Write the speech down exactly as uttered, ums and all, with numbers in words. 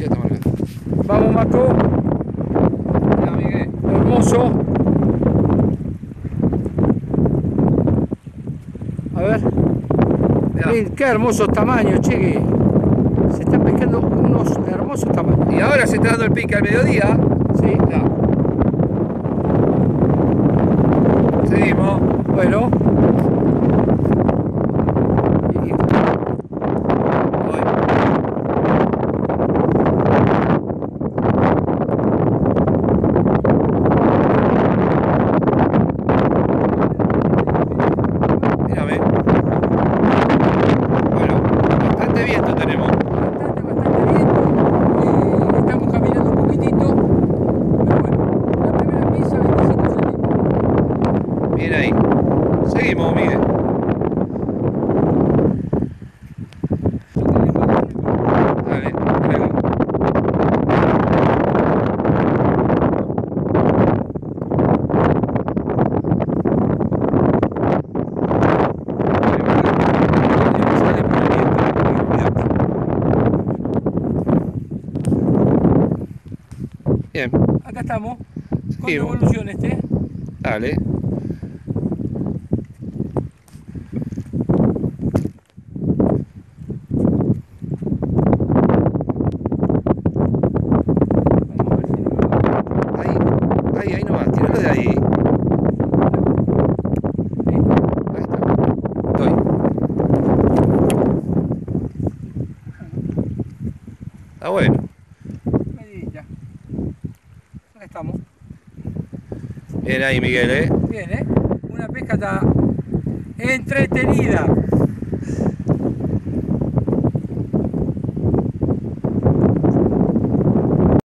ya está marcando. Vamos, Marco. Hola, Miguel. Hermoso. A ver. Miren, qué hermosos tamaños, chiqui. Se están pescando unos hermosos tamaños. Y ahora se está dando el pique al mediodía. Sí. Ya. Seguimos. Bueno. Bien. Acá estamos, con sí, evolución este. Dale. Ahí, Miguel, ¿eh? Bien, ¿eh? Una pesca está entretenida.